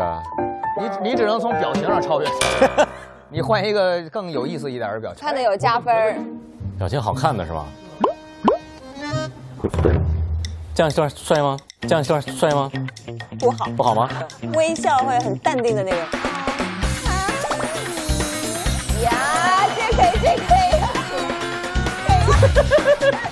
啊，你只能从表情上超越他，你换一个更有意思一点的表情，看得有加分。表情好看的是吧？这样算帅吗？这样算帅吗？不好，不好吗？微笑会很淡定的那种。呀，这可以，这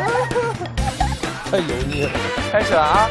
可以，太油腻了，开始了啊！